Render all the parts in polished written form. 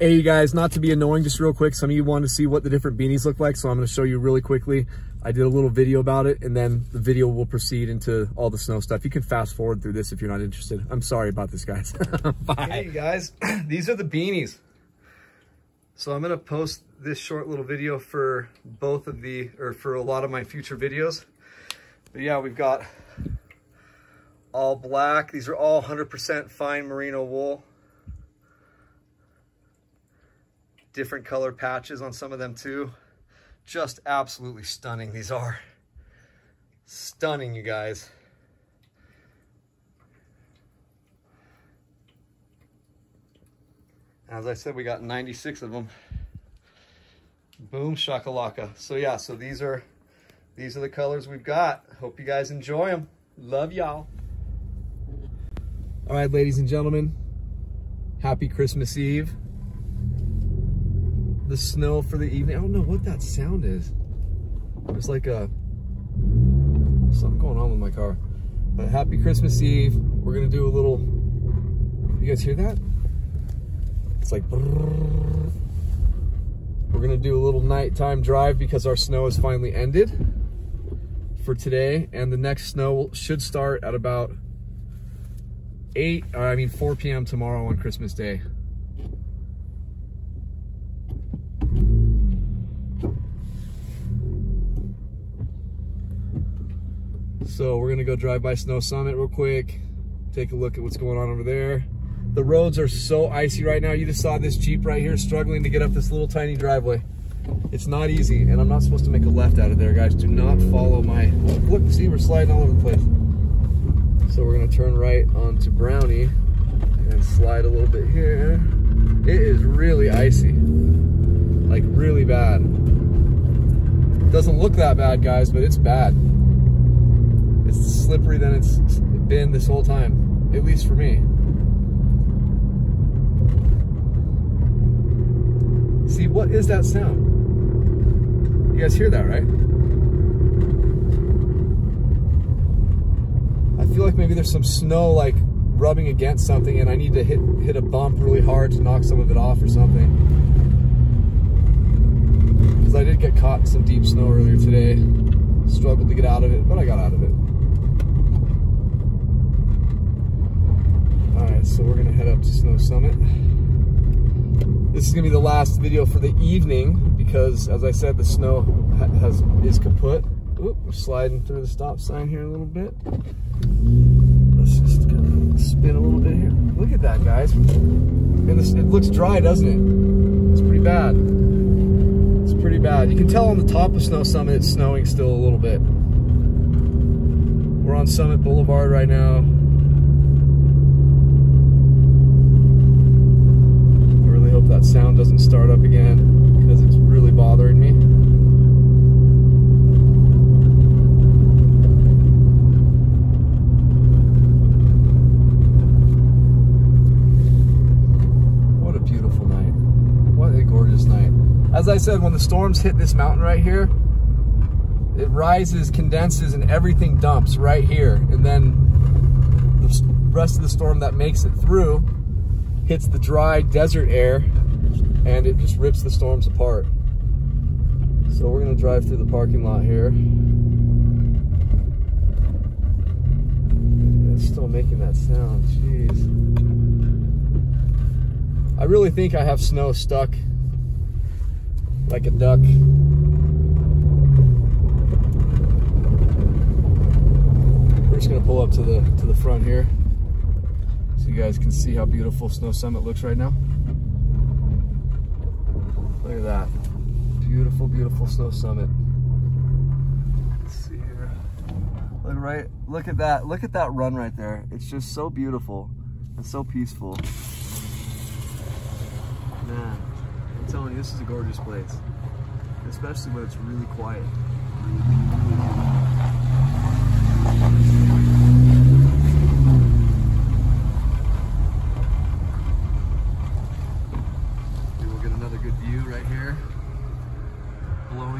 Hey you guys, not to be annoying, just real quick, some of you want to see what the different beanies look like, so I'm going to show you really quickly. I did a little video about it, and then the video will proceed into all the snow stuff. You can fast forward through this if you're not interested. I'm sorry about this, guys. Bye. Hey guys, these are the beanies. So I'm going to post this short little video for both of the, or for a lot of my future videos. But yeah, we've got all black. These are all 100% fine merino wool. Different color patches on some of them too. Just absolutely stunning. These are stunning, you guys. As I said, we got 96 of them. Boom shakalaka. So yeah, so these are the colors we've got. Hope you guys enjoy them. Love y'all. All right, ladies and gentlemen, happy Christmas Eve. The snow for the evening. I don't know what that sound is. There's like a something going on with my car. But happy Christmas Eve. We're gonna do a little. You guys hear that? It's like brrr. We're gonna do a little nighttime drive because our snow has finally ended for today, and the next snow should start at about 4 p.m. tomorrow on Christmas Day. So we're gonna go drive by Snow Summit real quick, take a look at what's going on over there. The roads are so icy right now. You just saw this Jeep right here struggling to get up this little tiny driveway. It's not easy, and I'm not supposed to make a left out of there, guys. Do not follow my, look, see, we're sliding all over the place. So we're gonna turn right onto Brownie and slide a little bit here. It is really icy, like really bad. It doesn't look that bad, guys, but it's bad. It's slippery than it's been this whole time, at least for me. See, what is that sound? You guys hear that, right? I feel like maybe there's some snow like rubbing against something, and I need to hit a bump really hard to knock some of it off or something. Because I did get caught in some deep snow earlier today. Struggled to get out of it, but I got out of it. Alright, so we're gonna head up to Snow Summit. This is gonna be the last video for the evening because, as I said, the snow is kaput. Oop, we're sliding through the stop sign here a little bit. Let's just kind of spin a little bit here. Look at that, guys. And this, it looks dry, doesn't it? It's pretty bad. It's pretty bad. You can tell on the top of Snow Summit it's snowing still a little bit. We're on Summit Boulevard right now. That sound doesn't start up again because it's really bothering me. What a beautiful night. What a gorgeous night. As I said, when the storms hit this mountain right here, it rises, condenses, and everything dumps right here. And then the rest of the storm that makes it through hits the dry desert air, and it just rips the storms apart. So we're gonna drive through the parking lot here. It's still making that sound, jeez. I really think I have snow stuck like a duck. We're just gonna pull up to the front here. So you guys can see how beautiful Snow Summit looks right now. Look at that. Beautiful, beautiful Snow Summit. Let's see here. Look right, look at that run right there. It's just so beautiful and so peaceful. Man, I'm telling you, this is a gorgeous place. Especially when it's really quiet.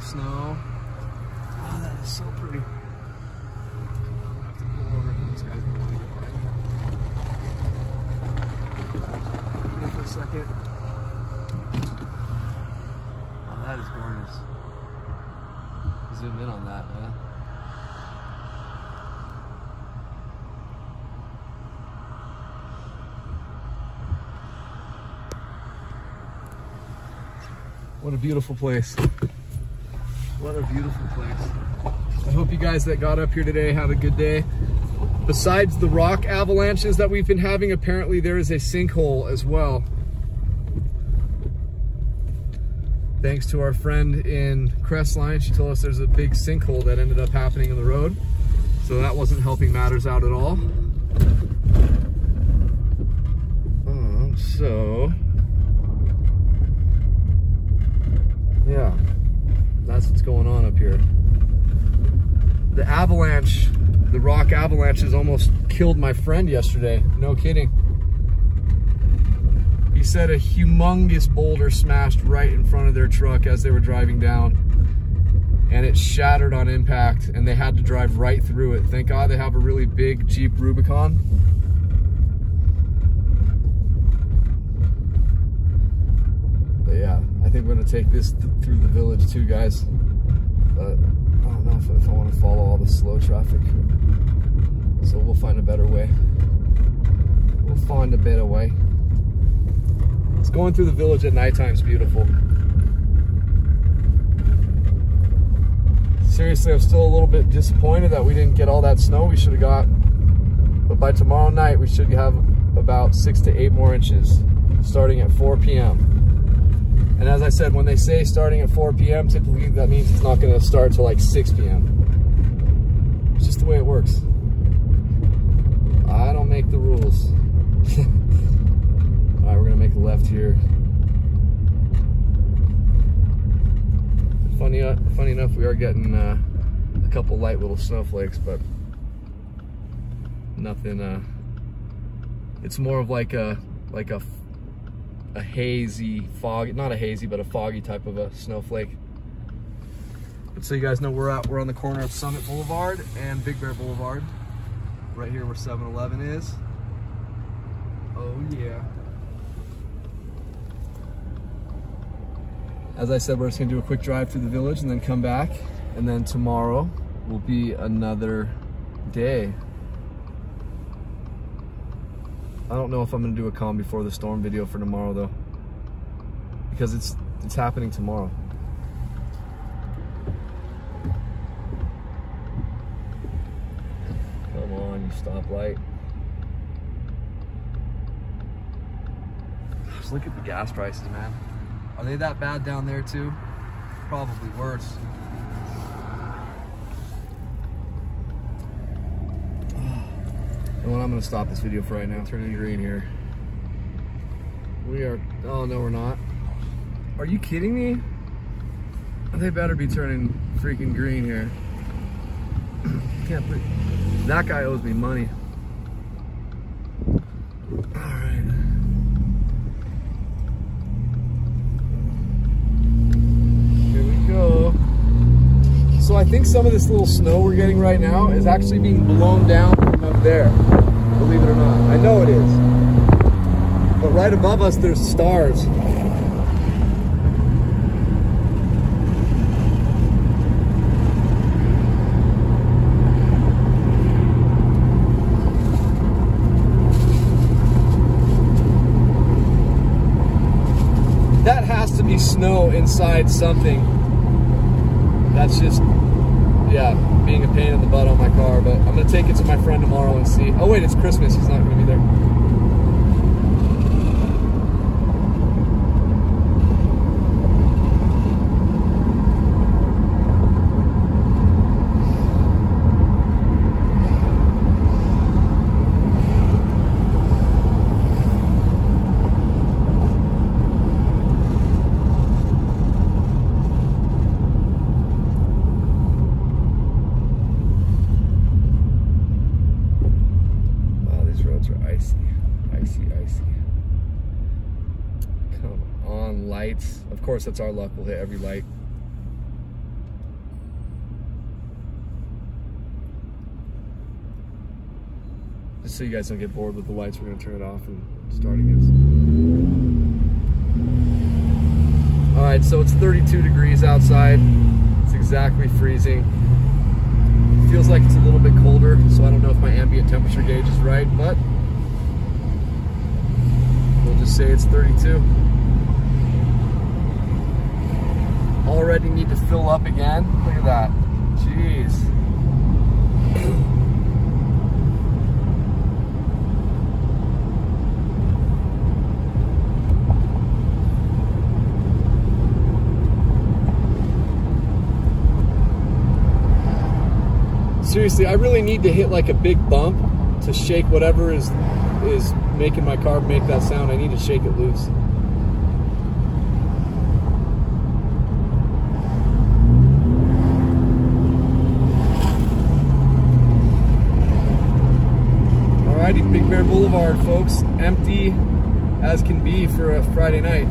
Snow. Oh, that is so pretty. I have to pull over because these guys don't want to get by me. Wait for a second. That is gorgeous. Zoom in on that, man. What a beautiful place. What a beautiful place. I hope you guys that got up here today have a good day. Besides the rock avalanches that we've been having, apparently there is a sinkhole as well. Thanks to our friend in Crestline, she told us there's a big sinkhole that ended up happening in the road. So that wasn't helping matters out at all. Yeah, that's what's going on up here. The avalanche, the rock avalanches almost killed my friend yesterday. No kidding. He said a humongous boulder smashed right in front of their truck as they were driving down, and it shattered on impact, and they had to drive right through it. Thank God they have a really big Jeep Rubicon. But yeah, I think we're gonna take this through the village too, guys. But I don't know if I wanna follow all the slow traffic. So we'll find a better way. It's going through the village at nighttime is beautiful. Seriously, I'm still a little bit disappointed that we didn't get all that snow we should have got. But by tomorrow night, we should have about 6 to 8 more inches, starting at 4 p.m. And as I said, when they say starting at 4 p.m., typically that means it's not going to start till like 6 p.m. It's just the way it works. I don't make the rules. All right, we're gonna make a left here. Funny enough, we are getting a couple light little snowflakes, but nothing. It's more of like a hazy fog, not a hazy, but a foggy type of a snowflake. But so you guys know we're at. We're on the corner of Summit Boulevard and Big Bear Boulevard, right here where 7-Eleven is. Oh yeah. As I said, we're just gonna do a quick drive through the village and then come back. And then tomorrow will be another day. I don't know if I'm gonna do a calm before the storm video for tomorrow though, because it's happening tomorrow. Come on, you stoplight. Just look at the gas prices, man. Are they that bad down there too? Probably worse. You know what, I'm gonna stop this video for right now. Turning green here. We are, oh no we're not. Are you kidding me? They better be turning freaking green here. Can't believe, that guy owes me money. All right. So I think some of this little snow we're getting right now is actually being blown down from up there, believe it or not. I know it is. But right above us, there's stars. That has to be snow inside something. That's just, yeah, being a pain in the butt on my car, but I'm gonna take it to my friend tomorrow and see. Oh wait, it's Christmas, he's not gonna be there. Lights. Of course, that's our luck. We'll hit every light. Just so you guys don't get bored with the lights, we're going to turn it off and start again. All right. outside, so it's 32 degrees outside. It's exactly freezing. It feels like it's a little bit colder, so I don't know if my ambient temperature gauge is right, but we'll just say it's 32. Already need to fill up again. Look at that. Jeez. Seriously, I really need to hit like a big bump to shake whatever is making my car make that sound. I need to shake it loose. Alrighty, Big Bear Boulevard, folks. Empty as can be for a Friday night.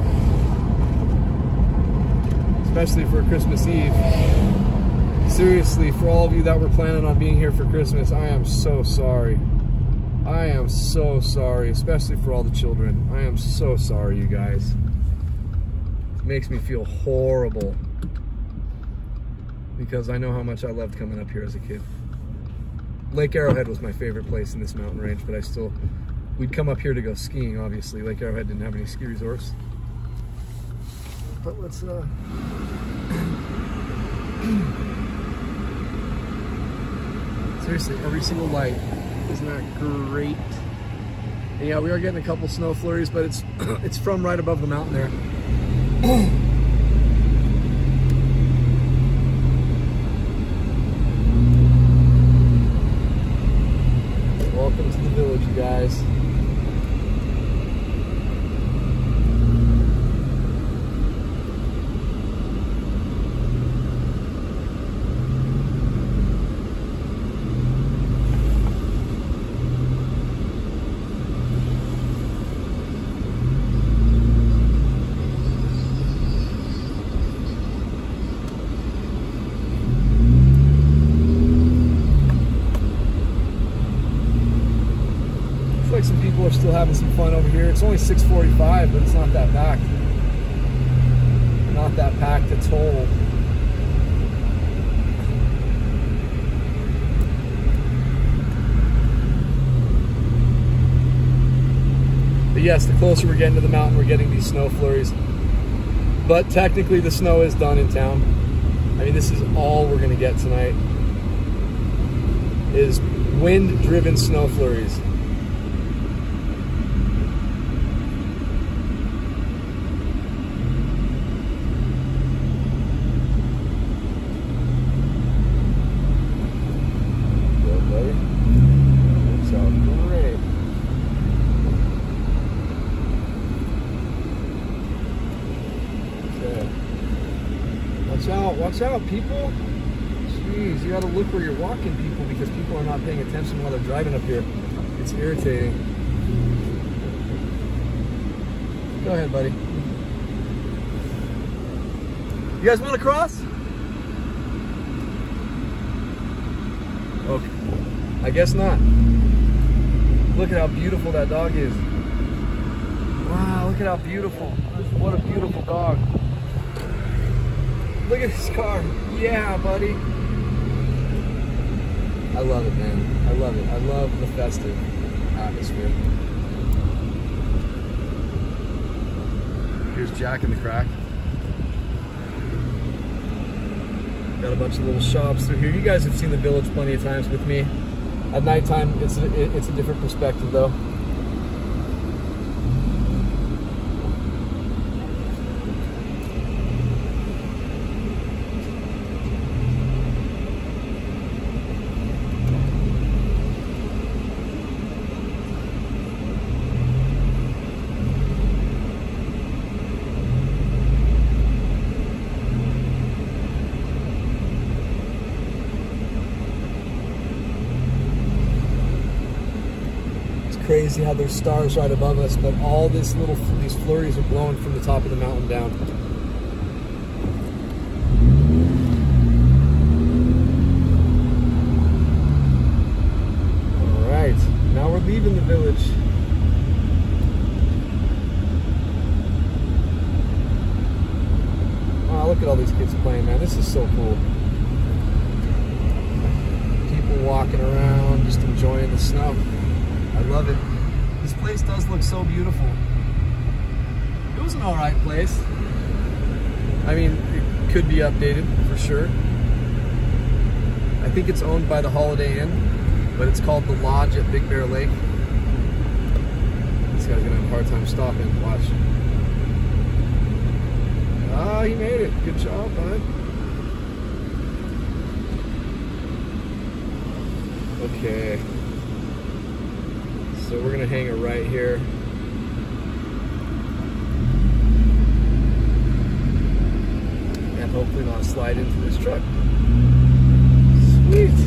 Especially for Christmas Eve. Seriously, for all of you that were planning on being here for Christmas, I am so sorry. I am so sorry, especially for all the children. I am so sorry, you guys. It makes me feel horrible. Because I know how much I loved coming up here as a kid. Lake Arrowhead was my favorite place in this mountain range, but we'd come up here to go skiing, obviously. Lake Arrowhead didn't have any ski resorts. But let's, seriously, every single light. Isn't that great? And yeah, we are getting a couple snow flurries, but it's from right above the mountain there. Welcome to the village, you guys. We're still having some fun over here. It's only 6:45, but it's not that packed. Not that packed at all. But yes, the closer we're getting to the mountain, we're getting these snow flurries. But technically, the snow is done in town. I mean, this is all we're going to get tonight, is wind-driven snow flurries. Watch out, people. Jeez, you gotta look where you're walking, people, because people are not paying attention while they're driving up here. It's irritating. Go ahead, buddy. You guys want to cross? Okay. I guess not. Look at how beautiful that dog is. Wow, look at how beautiful. What a beautiful dog. Look at this car. Yeah, buddy. I love it, man. I love it. I love the festive atmosphere. Here's Jack in the Crack. Got a bunch of little shops through here. You guys have seen the village plenty of times with me. At nighttime, it's a different perspective, though. Crazy how there's stars right above us, but all these flurries are blowing from the top of the mountain down. All right, now we're leaving the village. Wow, look at all these kids playing, man. This is so cool. People walking around, just enjoying the snow. I love it. This place does look so beautiful. It was an all right place. I mean, it could be updated for sure. I think it's owned by the Holiday Inn, but it's called The Lodge at Big Bear Lake. This guy's gonna have a hard time stopping. Watch. Ah, he made it. Good job, bud. Okay. So we're gonna hang it right here. And hopefully not slide into this truck. Sweet.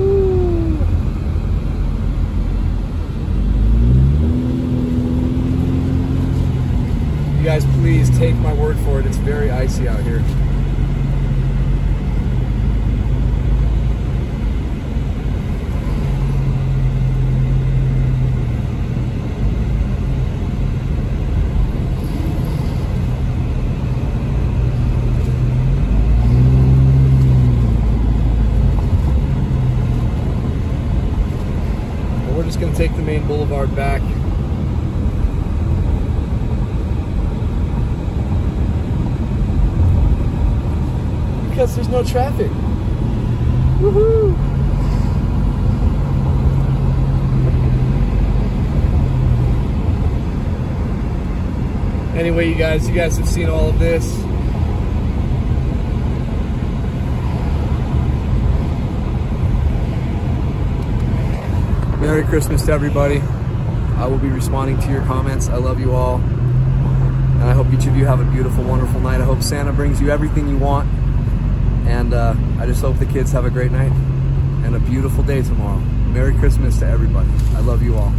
Ooh. You guys, please take my word for it. It's very icy out here. Gonna take the main boulevard back. Because there's no traffic. Woohoo! Anyway, you guys have seen all of this. Merry Christmas to everybody. I will be responding to your comments. I love you all. And I hope each of you have a beautiful, wonderful night. I hope Santa brings you everything you want. And I just hope the kids have a great night and a beautiful day tomorrow. Merry Christmas to everybody. I love you all.